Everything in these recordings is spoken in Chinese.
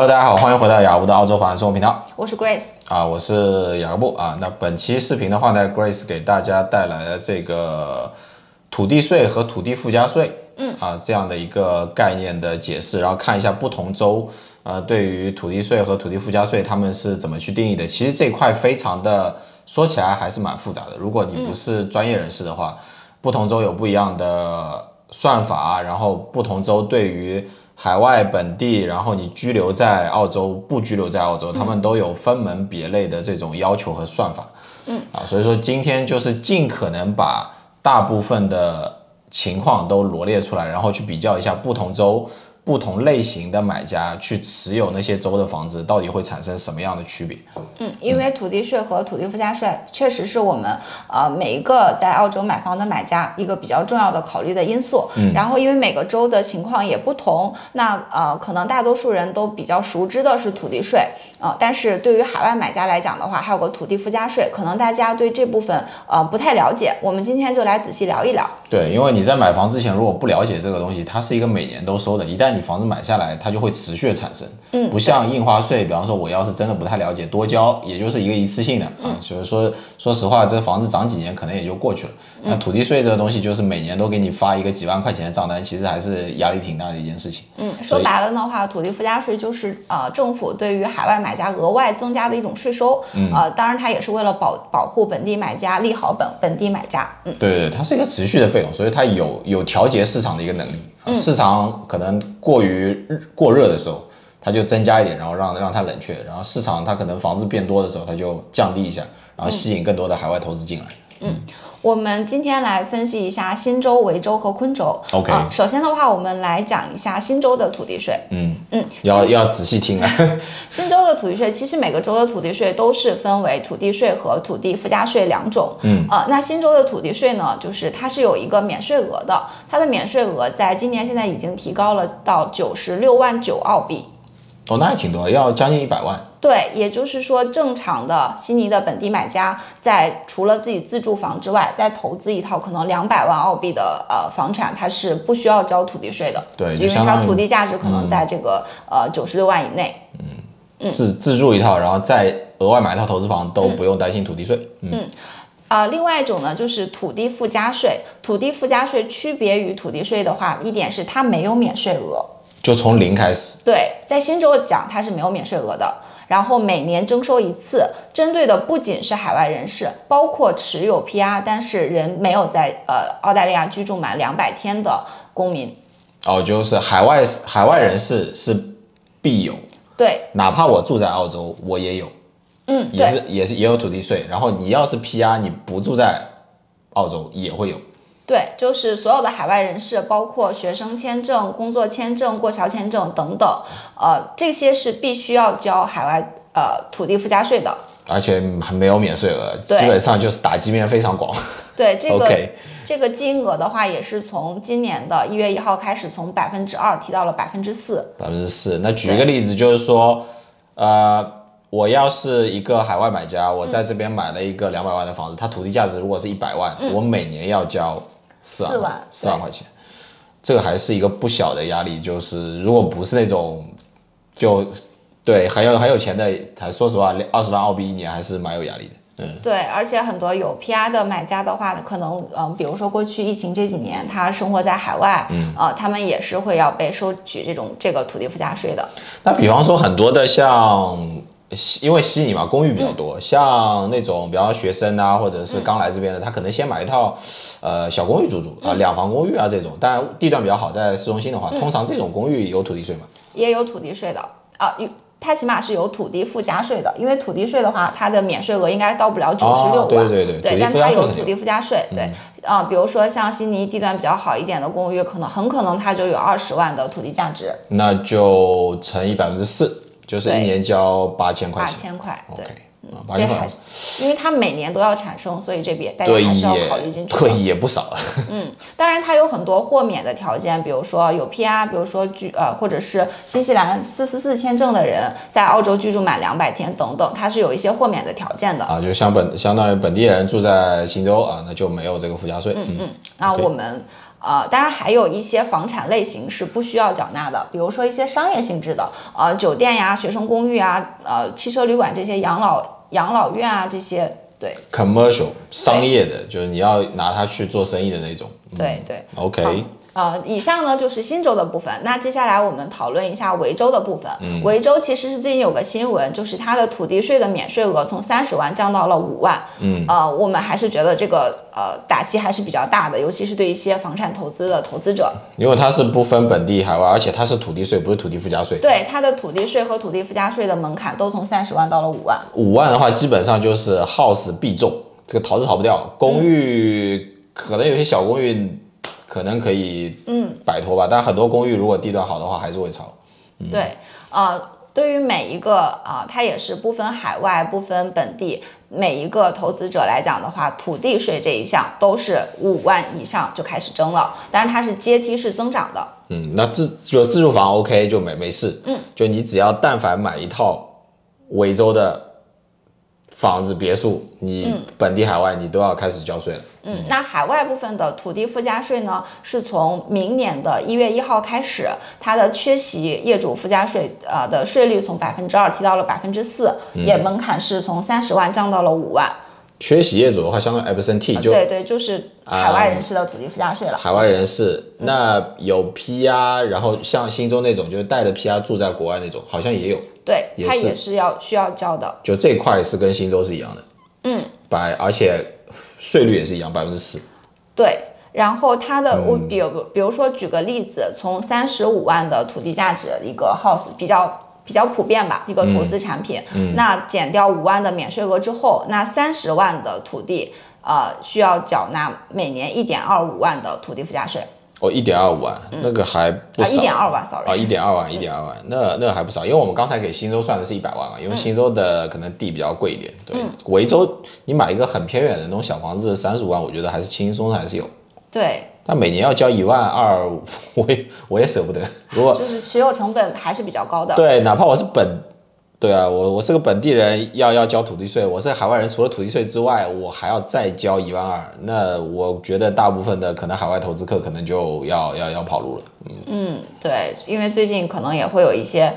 Hello， 大家好，欢迎回到雅各布的澳洲华人生活频道，我是 Grace 啊，我是雅各布啊。那本期视频的话呢 ，Grace 给大家带来了这个土地税和土地附加税，这样的一个概念的解释，然后看一下不同州对于土地税和土地附加税他们是怎么去定义的。其实这一块非常的说起来还是蛮复杂的，如果你不是专业人士的话，不同州有不一样的算法，然后不同州对于海外本地，然后你居留在澳洲，不居留在澳洲，他们都有分门别类的这种要求和算法。所以说今天就是尽可能把大部分的情况都罗列出来，然后去比较一下不同州、不同类型的买家去持有那些州的房子，到底会产生什么样的区别？因为土地税和土地附加税确实是我们每一个在澳洲买房的买家一个比较重要的考虑的因素。然后因为每个州的情况也不同，那可能大多数人都比较熟知的是土地税但是对于海外买家来讲的话，还有个土地附加税，可能大家对这部分不太了解。我们今天就来仔细聊一聊。对，因为你在买房之前如果不了解这个东西，它是一个每年都收的，一旦你房子买下来，它就会持续的产生。不像印花税，比方说我要是真的不太了解，多交也就是一个一次性的所以说实话，这房子涨几年可能也就过去了。那土地税这个东西，就是每年都给你发一个几万块钱的账单，其实还是压力挺大的一件事情。说白了的话，土地附加税就是政府对于海外买家额外增加的一种税收。当然它也是为了保护本地买家，利好本地买家。对，它是一个持续的费用，所以它有调节市场的一个能力。市场可能过热的时候，它就增加一点，然后让它冷却；然后市场它可能房子变多的时候，它就降低一下，然后吸引更多的海外投资进来。我们今天来分析一下新州、维州和昆州。首先的话，我们来讲一下新州的土地税。要仔细听啊。新州的土地税，其实每个州的土地税都是分为土地税和土地附加税两种。那新州的土地税呢，就是它是有一个免税额的，它的免税额在今年现在已经提高了到96.9万澳币。那也挺多，要将近100万。对，也就是说，正常的悉尼的本地买家，在除了自己自住房之外，再投资一套可能200万澳币的房产，它是不需要交土地税的。对，因为它土地价值可能在这个96万以内。自住一套，然后再额外买一套投资房，都不用担心土地税。另外一种呢，就是土地附加税。土地附加税区别于土地税的话，一点是它没有免税额，就从零开始。对，在新州讲它是没有免税额的。然后每年征收一次，针对的不仅是海外人士，包括持有 PR 但是人没有在澳大利亚居住满200天的公民。就是海外人士是必有。对，哪怕我住在澳洲，我也有。也有土地税。然后你要是 PR， 你不住在澳洲也会有。对，就是所有的海外人士，包括学生签证、工作签证、过桥签证等等，这些是必须要交海外土地附加税的，而且还没有免税额，基本上就是打击面非常广。对，这个金额的话，也是从今年的1月1号开始，从2%提到了4%。4%。那举一个例子，就是说，我要是一个海外买家，我在这边买了一个200万的房子，它土地价值如果是100万，我每年要交4万块钱，这个还是一个不小的压力。就是如果不是那种，很有钱的，还说实话，20万澳币一年还是蛮有压力的。对，而且很多有 PR 的买家的话，可能比如说过去疫情这几年，他生活在海外，他们也是会要被收取这个土地附加税的。那比方说很多的像。因为悉尼嘛，公寓比较多，像那种比方学生啊，或者是刚来这边的，他可能先买一套，小公寓住2房公寓啊这种，但地段比较好，在市中心的话，通常这种公寓有土地税嘛，也有土地税的它起码是有土地附加税的，因为土地税的话，它的免税额应该到不了96万，对，但它有土地附加税，比如说像悉尼地段比较好一点的公寓，很可能它就有20万的土地价值，那就乘以4%。就是一年交8000块钱，8000块，对，8000块，因为它每年都要产生，所以这边大家还是要考虑进去，也不少了。当然它有很多豁免的条件，比如说有 PR， 比如说或者是新西兰444签证的人在澳洲居住满200天等等，它是有一些豁免的条件的就相当于本地人住在新州那就没有这个附加税。我们当然还有一些房产类型是不需要缴纳的，比如说一些商业性质的，酒店呀、学生公寓啊、汽车旅馆这些、养老院啊这些，对 ，commercial 商业的，就是你要拿它去做生意的那种。对对 ，OK。以上呢就是新州的部分。那接下来我们讨论一下维州的部分。维州其实是最近有个新闻，就是它的土地税的免税额从30万降到了5万。我们还是觉得这个打击还是比较大的，尤其是对一些房产投资的投资者，因为它是不分本地海外，而且它是土地税，不是土地附加税。对，它的土地税和土地附加税的门槛都从30万到了5万。5万的话，基本上就是 house 必中，这个逃都逃不掉。公寓可能有些小公寓。可能可以摆脱吧，但很多公寓如果地段好的话还是会炒。对，对于每一个它也是不分海外不分本地每一个投资者来讲的话，土地税这一项都是5万以上就开始征了，但是它是阶梯式增长的。那自住房 OK 就没事，就你只要但凡买一套维州的房子别墅，你本地海外你都要开始交税了。那海外部分的土地附加税呢，是从明年的1月1号开始，它的缺席业主附加税的税率从2%提到了4%，也门槛是从30万降到了5万。缺席业主的话，相当于 absentee 就对对，就是海外人士的土地附加税了。海外人士那有 PR， 然后像新州那种就是带着 PR 住在国外那种，好像也有。对，它也是需要交的。就这块是跟新州是一样的。而且税率也是一样，4%。对，然后它的我比如说举个例子，从35万的土地价值一个 house 比较普遍吧，一个投资产品。那减掉5万的免税额之后，那30万的土地，需要缴纳每年1.25万的土地附加税。哦，1.25万，那个还不少。1.2万 ，sorry。1.2万，1.2万，那还不少，因为我们刚才给新州算的是100万嘛，因为新州的可能地比较贵一点。对，维州你买一个很偏远的那种小房子，35万，我觉得还是轻松的，还是有。对。但每年要交12000，我也舍不得。如果就是持有成本还是比较高的。对，哪怕我是对啊，我是个本地人，要交土地税，我是海外人，除了土地税之外，我还要再交12000。那我觉得大部分的可能海外投资客可能就要跑路了。对，因为最近可能也会有一些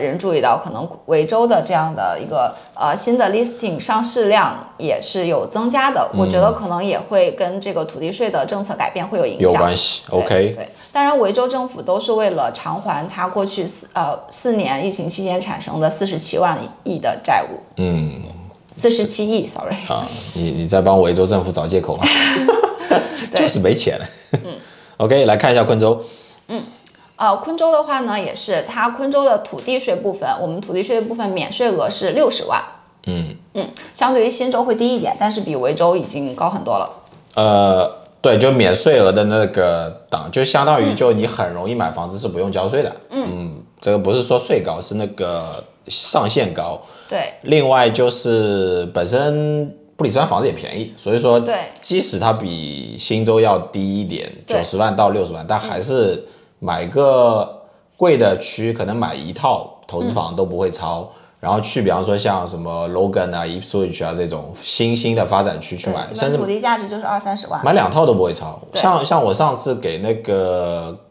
人注意到，可能维州的这样的一个新的 listing 上市量也是有增加的。我觉得可能也会跟这个土地税的政策改变会有影响，有关系。OK， 对。当然，维州政府都是为了偿还它过去4年疫情期间产生的47万亿的债务，47亿 ，sorry 啊，你在帮维州政府找借口吗？就是没钱了。OK， 来看一下昆州。昆州的话呢，也是它昆州的土地税部分，我们土地税的部分免税额是60万。相对于新州会低一点，但是比维州已经高很多了。对，就免税额的那个档，就相当于就你很容易买房子是不用交税的。这个不是说税高，是那个上限高。对。另外就是本身布里斯班房子也便宜，所以说对，即使它比新州要低一点，90万到60万，但还是。买个贵的区，可能买一套投资房都不会超，然后去比方说像什么 Logan 啊、Ipswich 啊这种新的发展区去买，甚至土地价值就是20-30万，买2套都不会超。像我上次给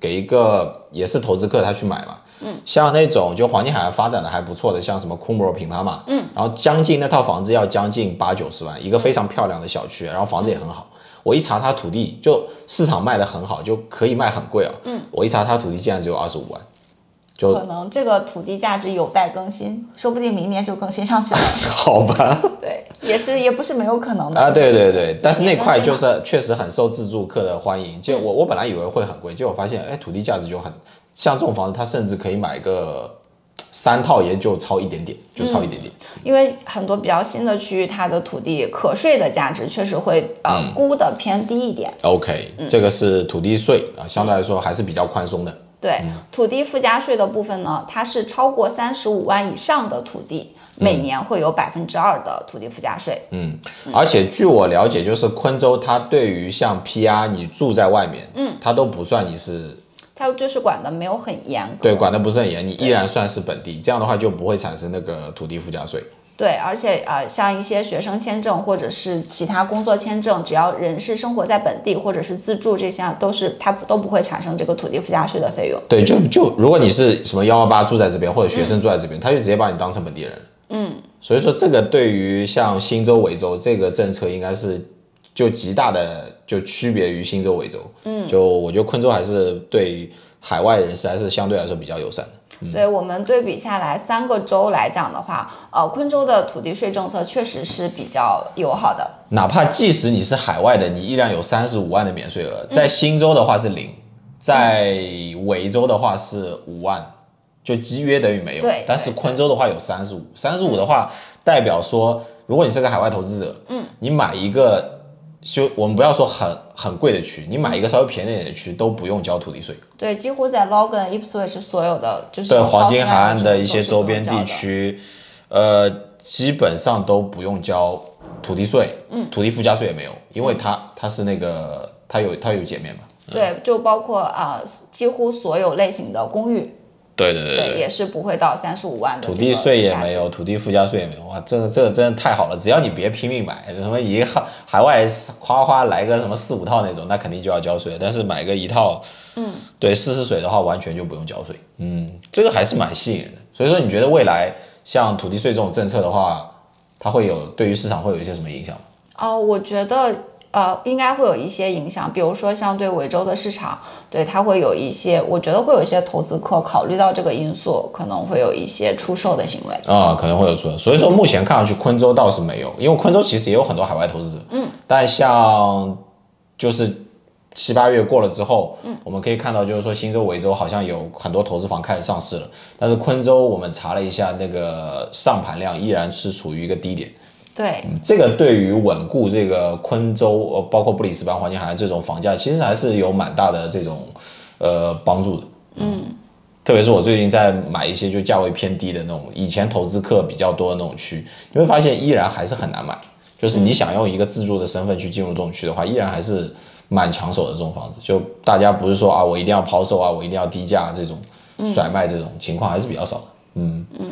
一个也是投资客他去买嘛，像那种就黄金海岸发展的还不错的，像什么 Coolmore 品牌嘛，然后将近那套房子要将近80-90万，一个非常漂亮的小区，然后房子也很好。我一查他土地，就市场卖的很好，就可以卖很贵啊。我一查他土地竟然只有25万，就可能这个土地价值有待更新，说不定明年就更新上去了。好吧。对，也不是没有可能的啊。对对对，但是那块就是确实很受自住客的欢迎。就我本来以为会很贵，结果发现土地价值就很像这种房子，它甚至可以买个。3套也就超一点点，因为很多比较新的区域，它的土地可税的价值确实会估的偏低一点。OK， 这个是土地税啊，相对来说还是比较宽松的。对，土地附加税的部分呢，它是超过35万以上的土地，每年会有2%的土地附加税。而且据我了解，就是昆州它对于像 PR 你住在外面，它都不算你是。它就是管的没有很严格，对，管的不是很严，你依然算是本地，这样的话就不会产生那个土地附加税。对，而且像一些学生签证或者是其他工作签证，只要人是生活在本地或者是自住，这些都是它都不会产生这个土地附加税的费用。对，就如果你是什么118住在这边或者学生住在这边，他就直接把你当成本地人。嗯，所以说这个对于像新州、维州这个政策应该是就极大的就区别于新州、维州。嗯，就我觉得昆州还是对海外人士还是相对来说比较友善的。 对我们对比下来，三个州来讲的话，昆州的土地税政策确实是比较友好的。哪怕即使你是海外的，你依然有35万的免税额。在新州的话是0，在维州的话是5万，就几约等于没有。对，但是昆州的话有35，35的话代表说，如果你是个海外投资者，你买一个。 就我们不要说很贵的区，你买一个稍微便宜点的区都不用交土地税。对，几乎在 Logan、Ipswich 所有的就是对黄金海岸的一些周边地区，基本上都不用交土地税，土地附加税也没有，因为它是那个它有减免嘛。对，就包括几乎所有类型的公寓。 对，也是不会到35万的。土地税也没有，土地附加税也没有，哇，这真的太好了！只要你别拼命买，什么一个海外夸夸来个什么4、5套那种，那肯定就要交税。但是买个1套，对，试水的话完全就不用交税。这个还是蛮吸引人的。所以说，你觉得未来像土地税这种政策的话，它会有对于市场会有一些什么影响吗？我觉得。应该会有一些影响，比如说像对维州的市场，对它会有一些，我觉得会有一些投资客考虑到这个因素，可能会有一些出售的行为可能会有出售。所以说目前看上去昆州倒是没有，因为昆州其实也有很多海外投资者，但像就是7、8月过了之后，我们可以看到就是说新州、维州好像有很多投资房开始上市了，但是昆州我们查了一下，那个上盘量依然是处于一个低点。 对，这个对于稳固这个昆州，包括布里斯班、黄金海岸这种房价，其实还是有蛮大的这种帮助的。特别是我最近在买一些就价位偏低的那种，以前投资客比较多的那种区，你会发现依然还是很难买。就是你想用一个自住的身份去进入这种区的话，依然还是蛮抢手的这种房子。就大家不是说啊，我一定要抛售啊，我一定要低价这种甩卖这种情况还是比较少的。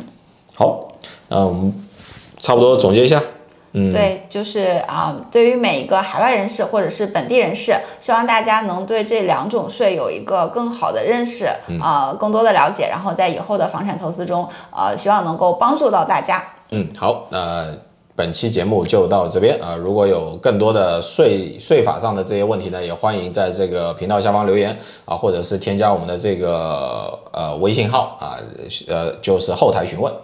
好，我们差不多总结一下。 对，就是对于每一个海外人士或者是本地人士，希望大家能对这2种税有一个更好的认识更多的了解，然后在以后的房产投资中，希望能够帮助到大家。好，那本期节目就到这边如果有更多的税法上的这些问题呢，也欢迎在这个频道下方留言或者是添加我们的这个微信号就是后台询问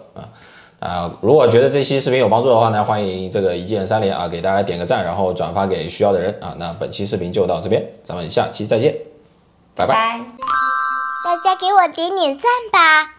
如果觉得这期视频有帮助的话呢，欢迎这个一键3连给大家点个赞，然后转发给需要的人那本期视频就到这边，咱们下期再见，拜拜！大家给我点点赞吧。